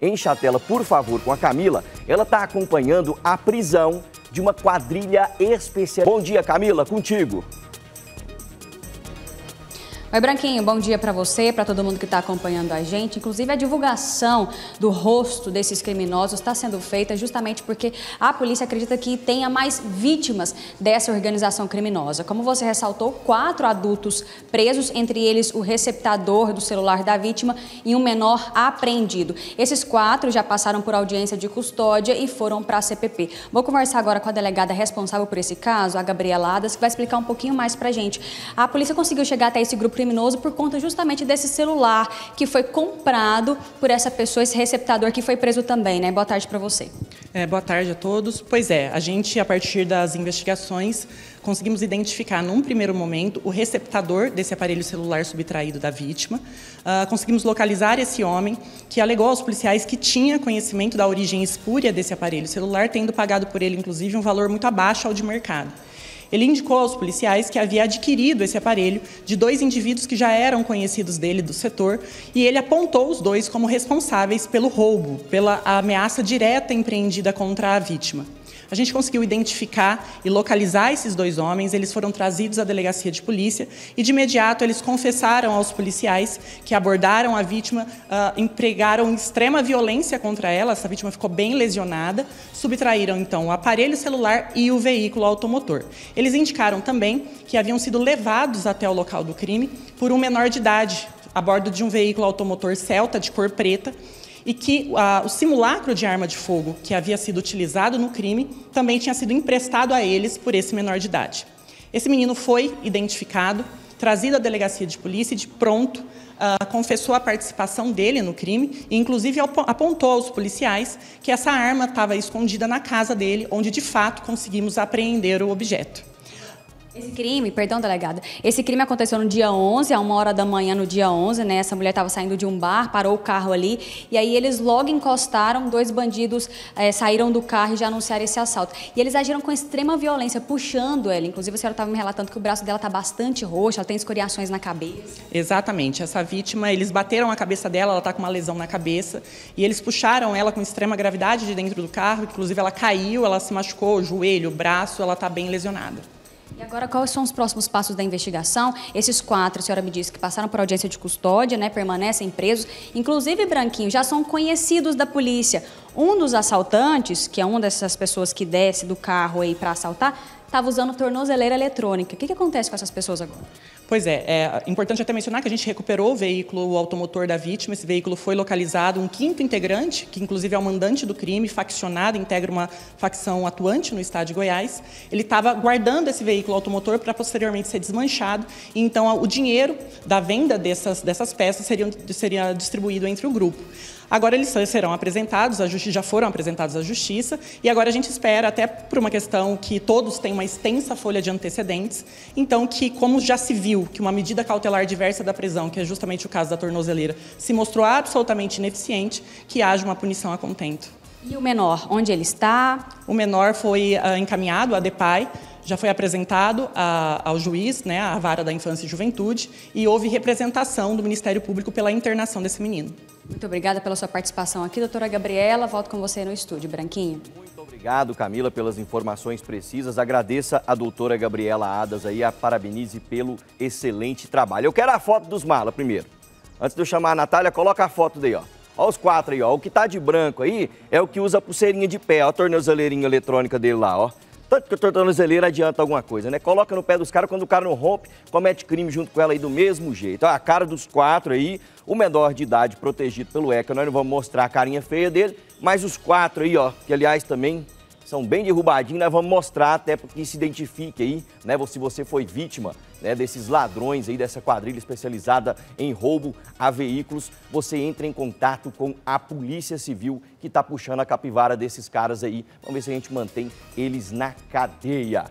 Encha a tela, por favor, com a Camila. Ela está acompanhando a prisão de uma quadrilha especial. Bom dia, Camila, contigo. Oi, Branquinho, bom dia para você, para todo mundo que está acompanhando a gente. Inclusive, a divulgação do rosto desses criminosos está sendo feita justamente porque a polícia acredita que tenha mais vítimas dessa organização criminosa. Como você ressaltou, 4 adultos presos, entre eles o receptador do celular da vítima e um menor apreendido. Esses 4 já passaram por audiência de custódia e foram para a CPP. Vou conversar agora com a delegada responsável por esse caso, a Gabriela Ladas, que vai explicar um pouquinho mais para a gente. A polícia conseguiu chegar até esse grupo criminoso por conta justamente desse celular que foi comprado por essa pessoa, esse receptador que foi preso também, né? Boa tarde para você. Boa tarde a todos. Pois é, a gente, a partir das investigações, conseguimos identificar num primeiro momento o receptador desse aparelho celular subtraído da vítima. Conseguimos localizar esse homem que alegou aos policiais que tinha conhecimento da origem espúria desse aparelho celular, tendo pagado por ele, inclusive, um valor muito abaixo ao de mercado. Ele indicou aos policiais que havia adquirido esse aparelho de 2 indivíduos que já eram conhecidos dele do setor, e ele apontou os 2 como responsáveis pelo roubo, pela ameaça direta empreendida contra a vítima. A gente conseguiu identificar e localizar esses 2 homens, eles foram trazidos à delegacia de polícia e de imediato eles confessaram aos policiais que abordaram a vítima, empregaram extrema violência contra ela, essa vítima ficou bem lesionada, subtraíram então o aparelho celular e o veículo automotor. Eles indicaram também que haviam sido levados até o local do crime por um menor de idade, a bordo de um veículo automotor Celta de cor preta, e que o simulacro de arma de fogo que havia sido utilizado no crime também tinha sido emprestado a eles por esse menor de idade. Esse menino foi identificado, trazido à delegacia de polícia e de pronto confessou a participação dele no crime e inclusive apontou aos policiais que essa arma estava escondida na casa dele, onde de fato conseguimos apreender o objeto. Esse crime, perdão, delegada, esse crime aconteceu no dia 11, a 1h da manhã no dia 11, né? Essa mulher estava saindo de um bar, parou o carro ali, e aí eles logo encostaram, 2 bandidos saíram do carro e já anunciaram esse assalto. E eles agiram com extrema violência, puxando ela. Inclusive, a senhora estava me relatando que o braço dela está bastante roxo, ela tem escoriações na cabeça. Exatamente. Essa vítima, eles bateram a cabeça dela, ela está com uma lesão na cabeça, e eles puxaram ela com extrema gravidade de dentro do carro, inclusive ela caiu, ela se machucou, o joelho, o braço, ela está bem lesionada. E agora, quais são os próximos passos da investigação? Esses 4, a senhora me disse, que passaram por audiência de custódia, né, permanecem presos. Inclusive, Branquinho, já são conhecidos da polícia. Um dos assaltantes, que é uma dessas pessoas que desce do carro aí para assaltar, estava usando tornozeleira eletrônica. O que acontece com essas pessoas agora? Pois é, é importante até mencionar que a gente recuperou o veículo, o automotor da vítima. Esse veículo foi localizado, um 5º integrante, que inclusive é o mandante do crime, faccionado, integra uma facção atuante no estado de Goiás. Ele estava guardando esse veículo automotor para posteriormente ser desmanchado. E então o dinheiro da venda dessas peças seria distribuído entre o grupo. Agora eles serão apresentados, já foram apresentados à justiça, e agora a gente espera, até por uma questão que todos têm uma extensa folha de antecedentes, então que, como já se viu que uma medida cautelar diversa da prisão, que é justamente o caso da tornozeleira, se mostrou absolutamente ineficiente, que haja uma punição a contento. E o menor, onde ele está? O menor foi encaminhado à DEPAI, já foi apresentado ao juiz, né, à vara da infância e juventude, e houve representação do Ministério Público pela internação desse menino. Muito obrigada pela sua participação aqui, doutora Gabriela. Volto com você no estúdio, Branquinho. Muito obrigado, Camila, pelas informações precisas. Agradeça a doutora Gabriela Ladas aí, a parabenize pelo excelente trabalho. Eu quero a foto dos malas primeiro. Antes de eu chamar a Natália, coloca a foto daí, ó. Olha os 4 aí, ó. O que tá de branco aí é o que usa a pulseirinha de pé, ó, a tornozeleirinha eletrônica dele lá, ó. Tanto que a tornozeleira adianta alguma coisa, né? Coloca no pé dos caras, quando o cara não rompe, comete crime junto com ela aí do mesmo jeito. Ó, a cara dos 4 aí, o menor de idade protegido pelo ECA, nós não vamos mostrar a carinha feia dele, mas os 4 aí, ó, que aliás também são bem derrubadinhos, nós vamos mostrar até porque se identifique aí, né? Se você foi vítima, né, desses ladrões aí, dessa quadrilha especializada em roubo a veículos, você entra em contato com a Polícia Civil que tá puxando a capivara desses caras aí. Vamos ver se a gente mantém eles na cadeia.